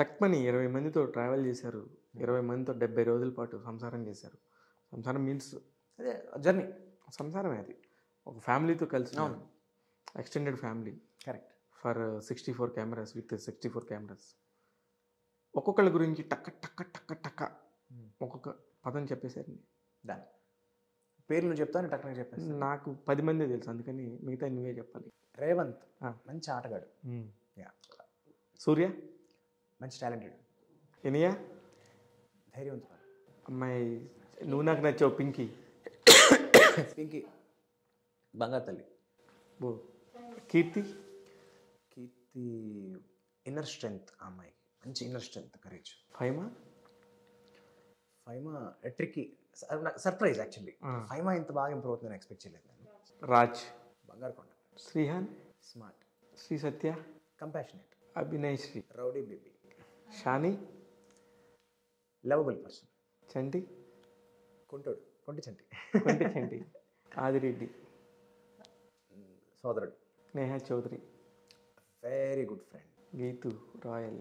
టక్మని 20 మందితో ట్రావెల్ చేశారు. 20 మందితో 70 రోజుల పాటు సంసారం చేశారు. సంసారం మీన్స్ అదే జర్నీ, సంసారమే అది. ఒక ఫ్యామిలీతో కలిసి, extended family, correct, for 64 cameras with 64 cameras. ఒక్కొక్కళ్ళ గురించి టక్క టక్క టక్క టక్క ఒక్కొక్క పదం చెప్పేశారండి. దాని పేర్లు చెప్తాను, టక్కన చెప్పేసి. నాకు 10 మంది తెలుసు, అందుకని మిగతా నువ్వే చెప్పాలి. రేవంత్ మంచి ఆటగాడు. సూర్య మంచి టాలెంటెడ్. ఎనియా ధైర్యవంతుడు. అమ్మాయి నువ్వు నాకు నచ్చావు, పింకీ. పింకీ బంగారు తల్లి. బో కీర్తి. కీర్తి ఇన్నర్ స్ట్రెంగ్త్, ఆ అమ్మాయికి మంచి inner strength, courage. Faima. Faima tricky, surprise actually. Faima ఇంత బాగా ఇంప్రూవ్ అవుతుందని ఎక్స్పెక్ట్ చేయలేదు నేను. రాజ్ బంగారు కొండ. Srihan smart. Sri Satya compassionate. Abhinay Sri rowdy baby. Shani lovable person. Chanti కొంటోడు, కొంటి చంటి, కొంటి చంటి. ఆదిరెడ్డి సోదరుడు. Neha Chaudhary very good friend. Geethu Royal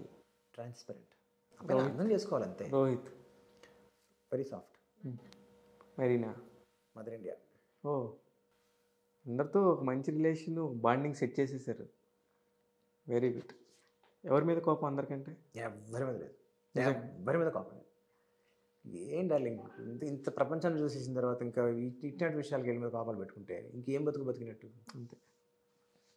transparent, అర్థం చేసుకోవాలంతే. Rohit very soft. Marina mother India. ఓ అందరితో ఒక మంచి రిలేషన్, బాండింగ్ సెట్ చేసేసారు. Very good. ఎవరి మీద కోపం అందరికంటే? ఎవరి మీద లేదు, ఎవరి మీద కోపం లేదు. ఏం డార్లింగ్, ఇంత ప్రపంచాన్ని చూసేసిన తర్వాత ఇంకా ఇట్లాంటి విషయాలకి వెళ్ళి మీద కోపాలు పెట్టుకుంటే ఇంకేం బతుకు బతికినట్టు, అంతే.